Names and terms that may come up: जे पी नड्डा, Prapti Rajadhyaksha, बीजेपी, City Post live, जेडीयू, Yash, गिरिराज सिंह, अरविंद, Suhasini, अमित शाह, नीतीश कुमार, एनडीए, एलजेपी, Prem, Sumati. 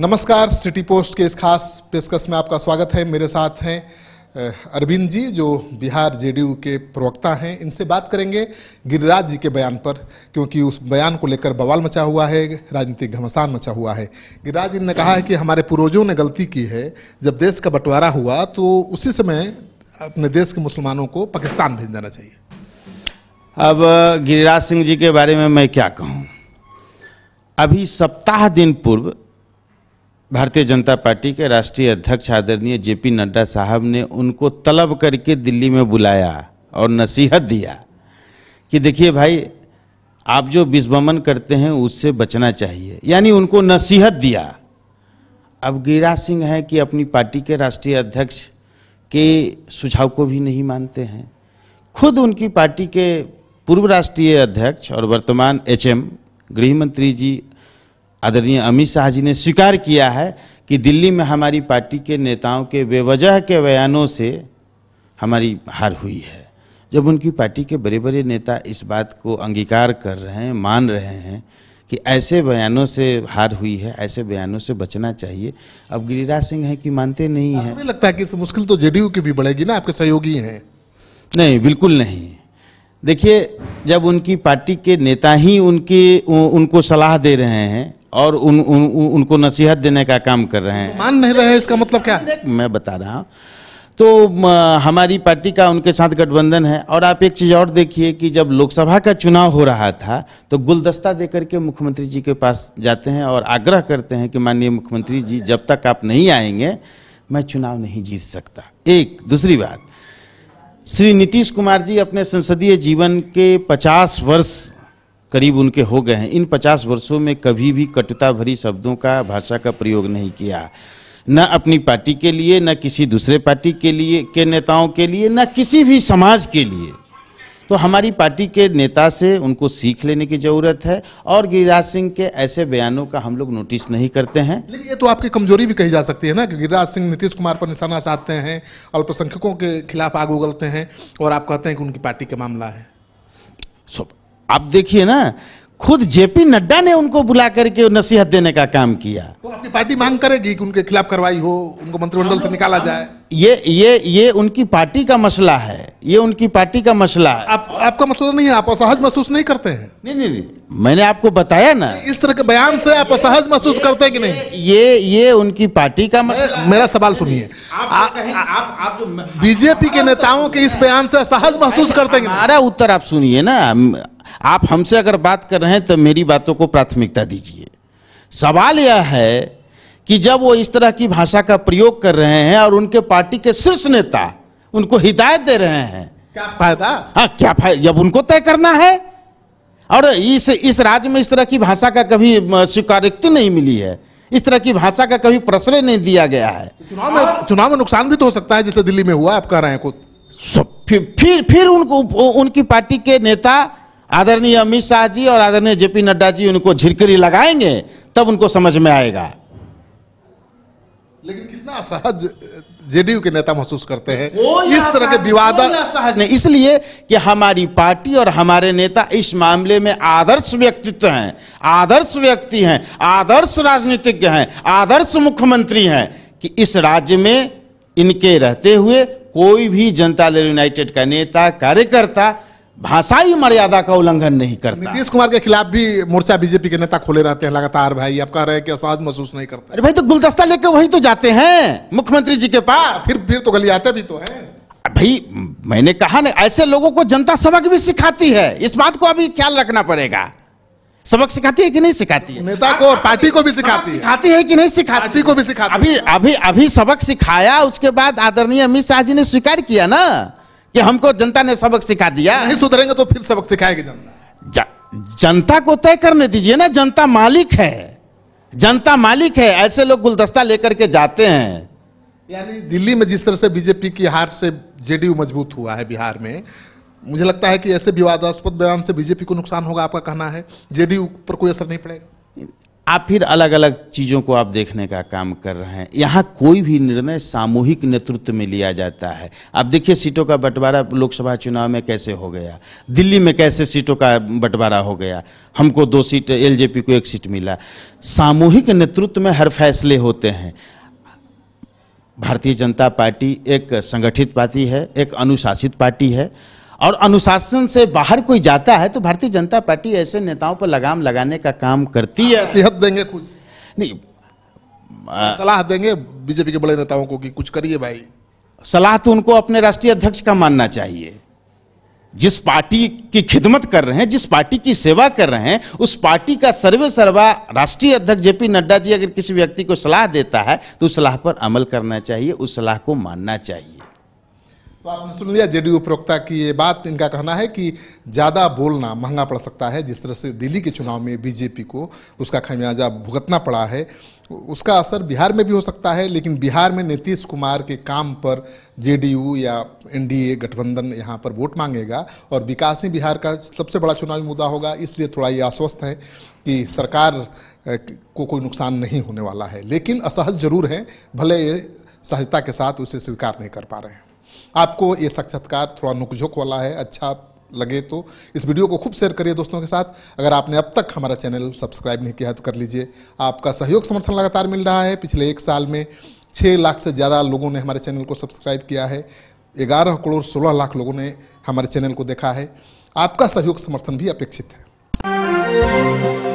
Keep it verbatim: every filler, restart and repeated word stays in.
नमस्कार, city post के इस खास पेशकश में आपका स्वागत है। मेरे साथ हैं अरविंद जी जो बिहार जेडीयू के प्रवक्ता हैं। इनसे बात करेंगे गिरिराज जी के बयान पर, क्योंकि उस बयान को लेकर बवाल मचा हुआ है, राजनीतिक घमासान मचा हुआ है। गिरिराज जी ने कहा है कि हमारे पूर्वजों ने गलती की है, जब देश का बंटवारा हुआ तो उसी समय अपने देश के मुसलमानों को पाकिस्तान भेज देना चाहिए। अब गिरिराज सिंह जी के बारे में मैं क्या कहूँ। अभी सप्ताह दिन पूर्व भारतीय जनता पार्टी के राष्ट्रीय अध्यक्ष आदरणीय जे पी नड्डा साहब ने उनको तलब करके दिल्ली में बुलाया और नसीहत दिया कि देखिए भाई, आप जो विस्वमन करते हैं उससे बचना चाहिए, यानी उनको नसीहत दिया। अब गिरिराज सिंह हैं कि अपनी पार्टी के राष्ट्रीय अध्यक्ष के सुझाव को भी नहीं मानते हैं। खुद उनकी पार्टी के पूर्व राष्ट्रीय अध्यक्ष और वर्तमान एच एम गृह मंत्री जी आदरणीय अमित शाह जी ने स्वीकार किया है कि दिल्ली में हमारी पार्टी के नेताओं के बेवजह के बयानों से हमारी हार हुई है। जब उनकी पार्टी के बड़े बड़े नेता इस बात को अंगीकार कर रहे हैं, मान रहे हैं कि ऐसे बयानों से हार हुई है, ऐसे बयानों से बचना चाहिए। अब गिरिराज सिंह है कि मानते नहीं हैं। मुझे लगता है कि मुश्किल तो जेडीयू की भी बढ़ेगी ना, आपके सहयोगी हैं। नहीं, बिल्कुल नहीं। देखिए, जब उनकी पार्टी के नेता ही उनके उनको सलाह दे रहे हैं और उन, उन, उन उनको नसीहत देने का काम कर रहे हैं, मान नहीं रहे हैं, इसका मतलब क्या है? मैं बता रहा हूँ। तो हमारी पार्टी का उनके साथ गठबंधन है। और आप एक चीज़ और देखिए कि जब लोकसभा का चुनाव हो रहा था तो गुलदस्ता देकर के मुख्यमंत्री जी के पास जाते हैं और आग्रह करते हैं कि माननीय मुख्यमंत्री जी, जब तक आप नहीं आएंगे मैं चुनाव नहीं जीत सकता। एक दूसरी बात, श्री नीतीश कुमार जी अपने संसदीय जीवन के पचास वर्ष करीब उनके हो गए हैं। इन पचास वर्षों में कभी भी कटुता भरी शब्दों का, भाषा का प्रयोग नहीं किया, न अपनी पार्टी के लिए, न किसी दूसरे पार्टी के लिए के नेताओं के लिए, न किसी भी समाज के लिए। तो हमारी पार्टी के नेता से उनको सीख लेने की ज़रूरत है और गिरिराज सिंह के ऐसे बयानों का हम लोग नोटिस नहीं करते हैं। लेकिन ये तो आपकी कमजोरी भी कही जा सकती है ना कि गिरिराज सिंह नीतीश कुमार पर निशाना साधते हैं, अल्पसंख्यकों के खिलाफ आग उगलते हैं और आप कहते हैं कि उनकी पार्टी का मामला है। सब आप देखिए ना, खुद जेपी नड्डा ने उनको बुला करके नसीहत देने का काम किया। तो आपकी पार्टी मांग करेगी कि उनके खिलाफ कार्रवाई हो, उनको मंत्रिमंडल से निकाला जाए। ये ये ये उनकी पार्टी का मसला है, ये उनकी पार्टी का मसला है। आप, आपका मसला नहीं है। आप असहज महसूस नहीं करते हैं? नहीं नहीं नहीं, मैंने आपको बताया ना, इस तरह के बयान से आप असहज महसूस करते हैं कि नहीं? ये ये उनकी पार्टी का मसला। मेरा सवाल सुनिए, आप बीजेपी के नेताओं के इस बयान से असहज महसूस करते हैं? हमारा उत्तर आप सुनिए ना। आप हमसे अगर बात कर रहे हैं तो मेरी बातों को प्राथमिकता दीजिए। सवाल यह है कि जब वो इस तरह की भाषा का प्रयोग कर रहे हैं और उनके पार्टी के शीर्ष नेता उनको हिदायत दे रहे हैं, क्या फायदा? हाँ, क्या फायदा जब उनको तय करना है। और इस इस राज्य में इस तरह की भाषा का कभी स्वीकार्यता नहीं मिली है, इस तरह की भाषा का कभी प्रश्रय नहीं दिया गया है। चुनाव में चुनाव में नुकसान भी तो हो सकता है, जैसे दिल्ली में हुआ, आप कह रहे हैं खुद। फिर फिर उनको उनकी पार्टी के नेता आदरणीय अमित शाह जी और आदरणीय जे पी नड्डा जी उनको झिरकरी लगाएंगे, तब उनको समझ में आएगा। लेकिन कितना असहज जेडीयू के नेता महसूस करते हैं इस तरह के विवाद? असहज नहीं, इसलिए कि हमारी पार्टी और हमारे नेता इस मामले में आदर्श व्यक्तित्व हैं, आदर्श व्यक्ति हैं, आदर्श राजनीतिज्ञ हैं, आदर्श मुख्यमंत्री हैं कि इस राज्य में इनके रहते हुए कोई भी जनता दल यूनाइटेड का नेता, कार्यकर्ता भाषाई मर्यादा का उल्लंघन नहीं करता। नीतीश कुमार के खिलाफ भी मोर्चा बीजेपी के नेता खोले रहते हैं लगातार। भाई, आप कह रहे हैं कि असहज महसूस नहीं करते? अरे भाई, तो गुलदस्ता लेकर वही तो जाते हैं मुख्यमंत्री जी के पास। फिर फिर तो गली आते भी तो हैं भाई। मैंने कहा ना, ऐसे लोगों को जनता सबक भी सिखाती है। इस बात को अभी ख्याल रखना पड़ेगा। सबक सिखाती है कि नहीं सिखाती है? नेता को और पार्टी को भी सिखाती है। सिखाती है कि नहीं सिखाती? पार्टी को भी सिखाती। अभी अभी अभी सबक सिखाया, उसके बाद आदरणीय अमित शाह जी ने स्वीकार किया ना कि हमको जनता ने सबक सिखा दिया। नहीं सुधरेंगे तो फिर सबक सिखाएगी जनता। जनता को तय करने दीजिए ना, जनता मालिक है, जनता मालिक है। ऐसे लोग गुलदस्ता लेकर के जाते हैं। यानी दिल्ली में जिस तरह से बीजेपी की हार से जेडीयू मजबूत हुआ है बिहार में, मुझे लगता है कि ऐसे विवादास्पद बयान से बीजेपी को नुकसान होगा। आपका कहना है जेडीयू पर कोई असर नहीं पड़ेगा? आप फिर अलग अलग चीज़ों को आप देखने का काम कर रहे हैं। यहाँ कोई भी निर्णय सामूहिक नेतृत्व में लिया जाता है। आप देखिए सीटों का बंटवारा लोकसभा चुनाव में कैसे हो गया, दिल्ली में कैसे सीटों का बंटवारा हो गया, हमको दो सीट एलजेपी को एक सीट मिला। सामूहिक नेतृत्व में हर फैसले होते हैं। भारतीय जनता पार्टी एक संगठित पार्टी है, एक अनुशासित पार्टी है, और अनुशासन से बाहर कोई जाता है तो भारतीय जनता पार्टी ऐसे नेताओं पर लगाम लगाने का काम करती है। सेहत देंगे कुछ नहीं, आ, सलाह देंगे बीजेपी के बड़े नेताओं को कि कुछ करिए भाई। सलाह तो उनको अपने राष्ट्रीय अध्यक्ष का मानना चाहिए। जिस पार्टी की खिदमत कर रहे हैं, जिस पार्टी की सेवा कर रहे हैं, उस पार्टी का सर्वे सर्वा राष्ट्रीय अध्यक्ष जे पी नड्डा जी अगर किसी व्यक्ति को सलाह देता है तो उस सलाह पर अमल करना चाहिए, उस सलाह को मानना चाहिए। तो आपने सुन लिया जेडीयू प्रवक्ता की ये बात। इनका कहना है कि ज़्यादा बोलना महंगा पड़ सकता है। जिस तरह से दिल्ली के चुनाव में बीजेपी को उसका खामियाजा भुगतना पड़ा है, उसका असर बिहार में भी हो सकता है। लेकिन बिहार में नीतीश कुमार के काम पर जेडीयू या एनडीए गठबंधन यहाँ पर वोट मांगेगा और विकास ही बिहार का सबसे बड़ा चुनावी मुद्दा होगा। इसलिए थोड़ा ये आश्वस्त है कि सरकार को कोई नुकसान नहीं होने वाला है, लेकिन असहज जरूर हैं, भले ये सहजता के साथ उसे स्वीकार नहीं कर पा रहे हैं। आपको ये साक्षात्कार थोड़ा नुकझोंक वाला है, अच्छा लगे तो इस वीडियो को खूब शेयर करिए दोस्तों के साथ। अगर आपने अब तक हमारा चैनल सब्सक्राइब नहीं किया है तो कर लीजिए। आपका सहयोग समर्थन लगातार मिल रहा है। पिछले एक साल में छः लाख से ज़्यादा लोगों ने हमारे चैनल को सब्सक्राइब किया है। ग्यारह करोड़ सोलह लाख लोगों ने हमारे चैनल को देखा है। आपका सहयोग समर्थन भी अपेक्षित है।